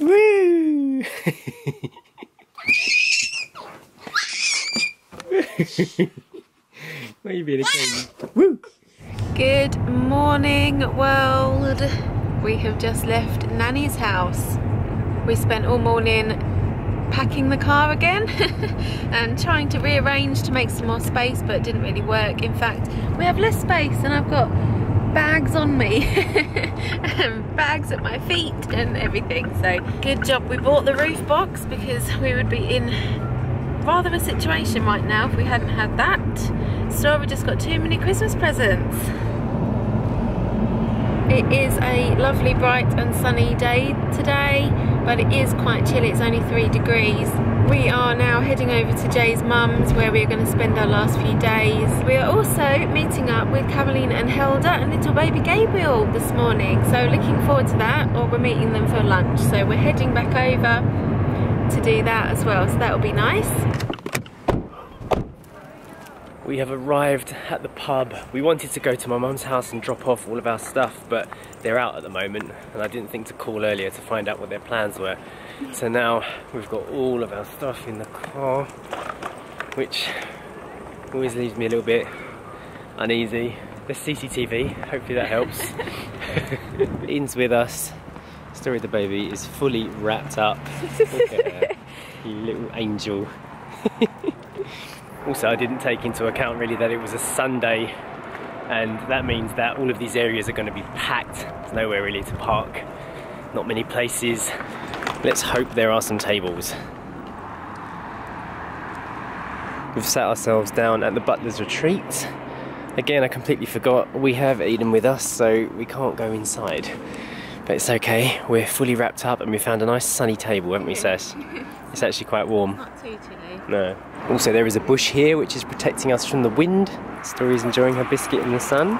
Woo! Why are you being a king? Woo! Good morning, world. We have just left Nanny's house. We spent all morning packing the car again and trying to rearrange to make some more space, but it didn't really work. In fact, we have less space and I've got bags on me and bags at my feet and everything. So good job we bought the roof box, because we would be in rather a situation right now if we hadn't had that. Story just got too many Christmas presents. It is a lovely bright and sunny day today, but it is quite chilly. It's only 3 degrees. We are now heading over to Jay's mum's, where we are going to spend our last few days. We are also meeting up with Caroline and Helder and little baby Gabriel this morning, so looking forward to that. Or we're meeting them for lunch, so we're heading back over to do that as well, so that'll be nice. We have arrived at the pub. We wanted to go to my mum's house and drop off all of our stuff, but they're out at the moment and I didn't think to call earlier to find out what their plans were. So now we've got all of our stuff in the car, which always leaves me a little bit uneasy. There's CCTV, hopefully that helps. Eden's with us. Story of the baby is fully wrapped up. Look at her, you little angel. Also, I didn't take into account really that it was a Sunday, and that means that all of these areas are going to be packed. There's nowhere really to park, not many places. Let's hope there are some tables. We've sat ourselves down at the Butler's Retreat. Again, I completely forgot we have Eden with us, so we can't go inside. But it's okay, we're fully wrapped up and we found a nice sunny table, haven't we, Sess? It's actually quite warm. Not too chilly. No. Also, there is a bush here which is protecting us from the wind. Story's enjoying her biscuit in the sun.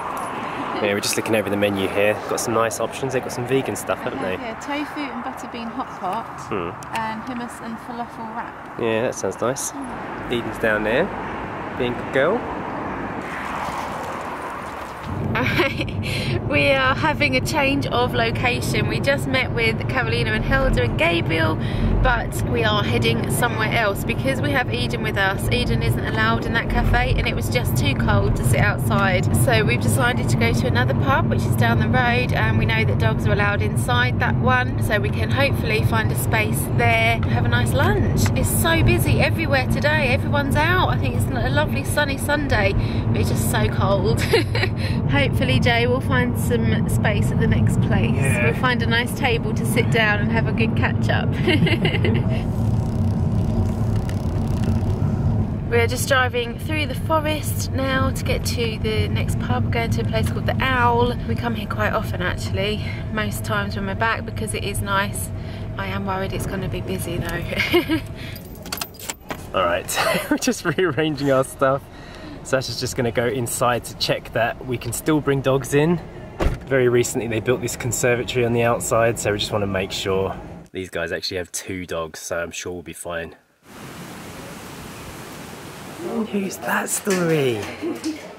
Yeah, we're just looking over the menu here. Got some nice options. They've got some vegan stuff, haven't they? Yeah, tofu and butterbean hot pot, and hummus and falafel wrap. Yeah, that sounds nice. Eden's down there, being a good girl. We are having a change of location. We just met with Carolina and Helder and Gabriel, but we are heading somewhere else because we have Eden with us. Eden isn't allowed in that cafe and it was just too cold to sit outside, so we've decided to go to another pub which is down the road, and we know that dogs are allowed inside that one, so we can hopefully find a space there and have a nice lunch. It's so busy everywhere today, everyone's out. I think it's a lovely sunny Sunday, but it's just so cold. Hopefully Jay will find some space at the next place. Yeah. We'll find a nice table to sit down and have a good catch up. We're just driving through the forest now to get to the next pub. We're going to a place called the Owl. We come here quite often actually, most times when we're back, because it is nice. I am worried it's going to be busy though. Alright, we're just rearranging our stuff. Sasha's just going to go inside to check that we can still bring dogs in. Very recently they built this conservatory on the outside, so we just want to make sure. These guys actually have 2 dogs, so I'm sure we'll be fine. Who's that, Story?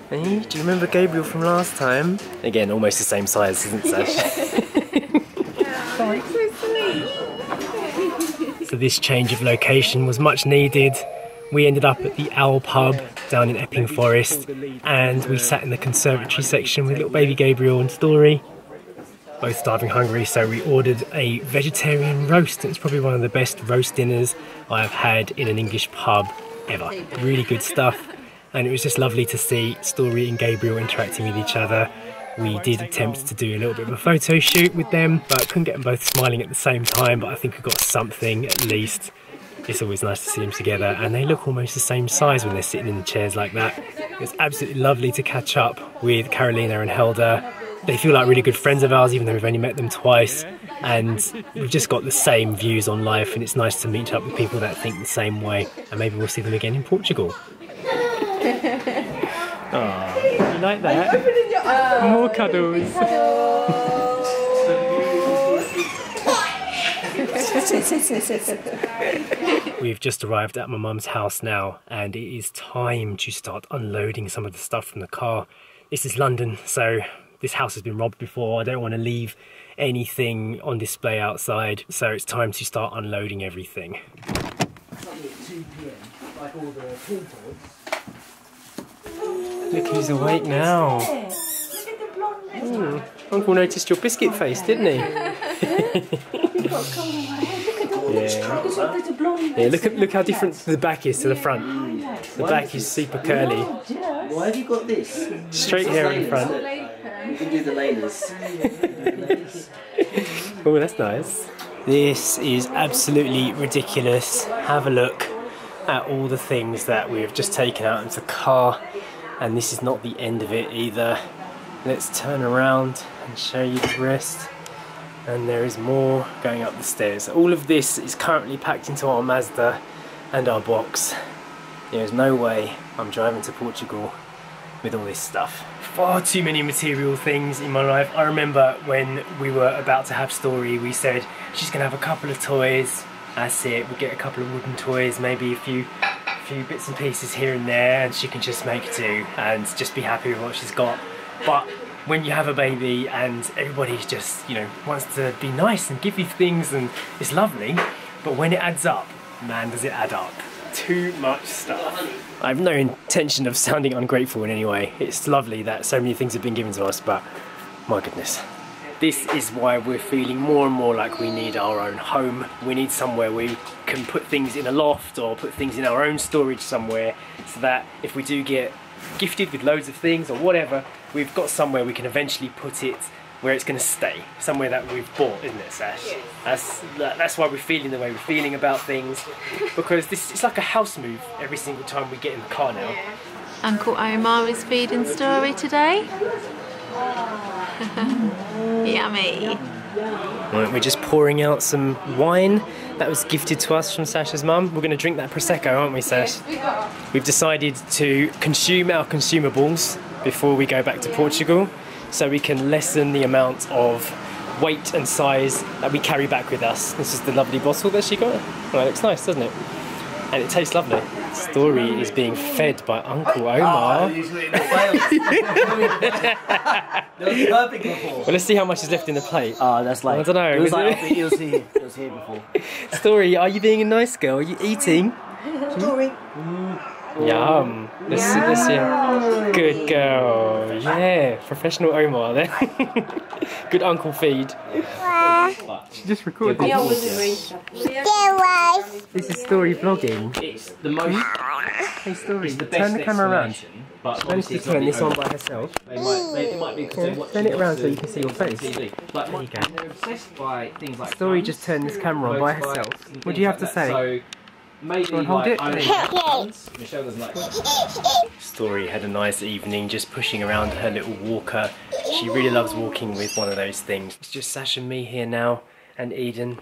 Hey, do you remember Gabriel from last time? Again, almost the same size, isn't Sasha? So this change of location was much needed. We ended up at the Owl pub down in Epping Forest, and we sat in the conservatory section with little baby Gabriel and Story, both starving hungry, so we ordered a vegetarian roast. It's probably one of the best roast dinners I have had in an English pub ever. Really good stuff, and it was just lovely to see Story and Gabriel interacting with each other. We did attempt to do a little bit of a photo shoot with them, but couldn't get them both smiling at the same time, but I think we got something at least. It's always nice to see them together, and they look almost the same size when they're sitting in the chairs like that. It's absolutely lovely to catch up with Carolina and Helder. They feel like really good friends of ours, even though we've only met them twice, and we've just got the same views on life, and it's nice to meet up with people that think the same way, and maybe we'll see them again in Portugal. Aww, you like that? Are you opening your eyes? More cuddles. We've just arrived at my mum's house now, and it is time to start unloading some of the stuff from the car. This is London, so this house has been robbed before, I don't want to leave anything on display outside, so it's time to start unloading everything. Suddenly at 2 PM, like all the pool boards. Look who's awake now. Look at the blonde lizard. Uncle noticed your biscuit face, didn't he? You've got coal in my head. Yeah, look how different the back is to the front. The back is super curly. Why have you got this? Straight hair in front. You can do the layers. Oh, that's nice. This is absolutely ridiculous. Have a look at all the things that we've just taken out of the car. And this is not the end of it either. Let's turn around and show you the rest. And there is more going up the stairs. All of this is currently packed into our Mazda and our box. There is no way I'm driving to Portugal with all this stuff. Far too many material things in my life. I remember when we were about to have Story, we said she's gonna have a couple of toys. That's it, we'll get a couple of wooden toys, maybe a few bits and pieces here and there, and she can just make do and just be happy with what she's got. But when you have a baby and everybody's just, you know, wants to be nice and give you things and it's lovely, but when it adds up, man, does it add up. Too much stuff. I have no intention of sounding ungrateful in any way. It's lovely that so many things have been given to us, but my goodness. This is why we're feeling more and more like we need our own home. We need somewhere we can put things in a loft or put things in our own storage somewhere, so that if we do get gifted with loads of things or whatever, we've got somewhere we can eventually put it where it's going to stay. Somewhere that we've bought, isn't it, Sash? Yes. That's why we're feeling the way we're feeling about things, because it's like a house move every single time we get in the car now. Yeah. Uncle Omar is feeding Story today. Yummy. Right, we're just pouring out some wine that was gifted to us from Sasha's mum. We're going to drink that Prosecco, aren't we, Sash? Yes, we are. We've decided to consume our consumables before we go back to Portugal, so we can lessen the amount of weight and size that we carry back with us. This is the lovely bottle that she got. Oh, it looks nice, doesn't it? And it tastes lovely. Story is being fed by Uncle Omar. Well, let's see how much is left in the plate. Oh, that's like, I don't know. It was like, it was here before. Story, are you being a nice girl? Are you eating? Story. Yum. Let's see. Good girl. Yeah, professional Omar there. Good uncle feed. She just recorded this. This is Story vlogging. It's the most. Hey Story, turn the camera around. She managed to turn this on by herself. Turn it around so you can see your face. There you go. Story just turned this camera on by herself. What do you have to say? Maybe hold it. Michelle doesn't like that. Story had a nice evening just pushing around her little walker. She really loves walking with one of those things. It's just Sash and me here now, and Eden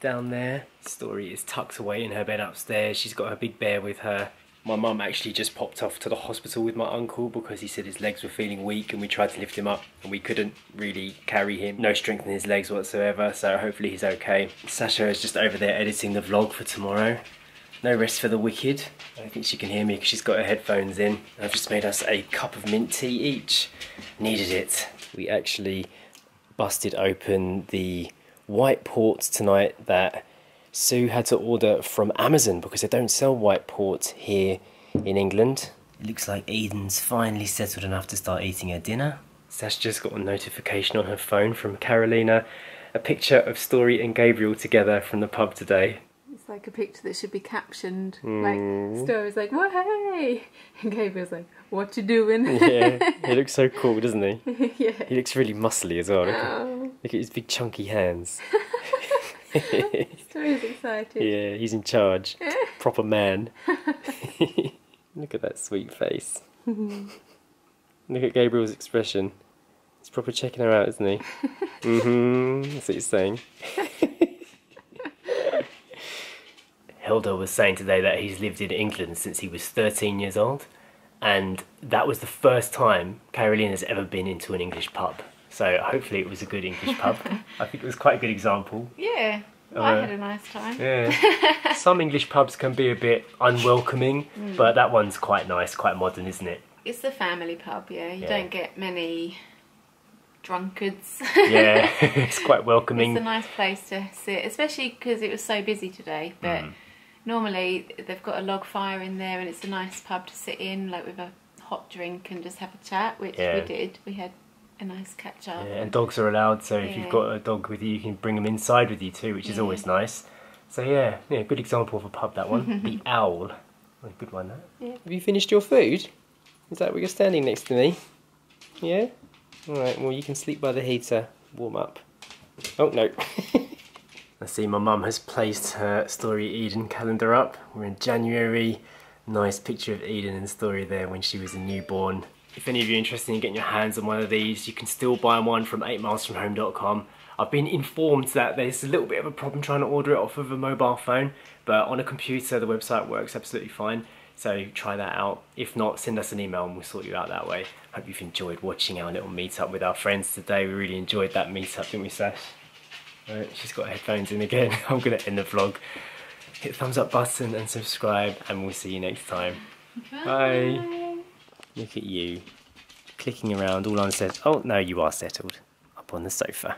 down there. Story is tucked away in her bed upstairs. She's got her big bear with her. My mum actually just popped off to the hospital with my uncle because he said his legs were feeling weak, and we tried to lift him up and we couldn't really carry him. No strength in his legs whatsoever, so hopefully he's okay. Sasha is just over there editing the vlog for tomorrow. No rest for the wicked. I don't think she can hear me because she's got her headphones in. I've just made us a cup of mint tea each. Needed it. We actually busted open the white port tonight that Sue had to order from Amazon because they don't sell white port here in England. It looks like Eden's finally settled enough to start eating her dinner. Sash just got a notification on her phone from Carolina, a picture of Story and Gabriel together from the pub today. It's like a picture that should be captioned. Like, Story's like, "Well, hey!" And Gabriel's like, "What you doing?" Yeah, he looks so cool, doesn't he? Yeah. He looks really muscly as well. Look at his big chunky hands. Story's excited. Yeah, he's in charge. Proper man. Look at that sweet face. Look at Gabriel's expression. He's proper checking her out, isn't he? That's what he's saying. Helder was saying today that he's lived in England since he was 13 years old, and that was the first time Caroline has ever been into an English pub. So hopefully it was a good English pub. I think it was quite a good example. Yeah, I had a nice time. Yeah. Some English pubs can be a bit unwelcoming, but that one's quite nice, quite modern, isn't it? It's the family pub, yeah. You don't get many drunkards. Yeah, it's quite welcoming. It's a nice place to sit, especially because it was so busy today, but normally they've got a log fire in there and it's a nice pub to sit in, like with a hot drink and just have a chat, which we did. We had a nice catch up. Yeah, and dogs are allowed, so if you've got a dog with you, you can bring them inside with you too, which is always nice. So yeah, good example of a pub, that one. The Owl. Well, good one, that. Yeah. Have you finished your food? Is that where you're standing next to me? Yeah? Alright, well you can sleep by the heater. Warm up. Oh no. I see my mum has placed her Story Eden calendar up. We're in January. Nice picture of Eden and Story there when she was a newborn. If any of you are interested in getting your hands on one of these, you can still buy one from 8milesfromhome.com. I've been informed that there's a little bit of a problem trying to order it off of a mobile phone, but on a computer the website works absolutely fine, so try that out. If not, send us an email and we'll sort you out that way. Hope you've enjoyed watching our little meet-up with our friends today. We really enjoyed that meet-up, didn't we, Sash? Right, she's got headphones in again. I'm going to end the vlog. Hit the thumbs up button and subscribe, and we'll see you next time. Bye! Bye. Look at you, clicking around all unsettled. Oh no, you are settled, up on the sofa.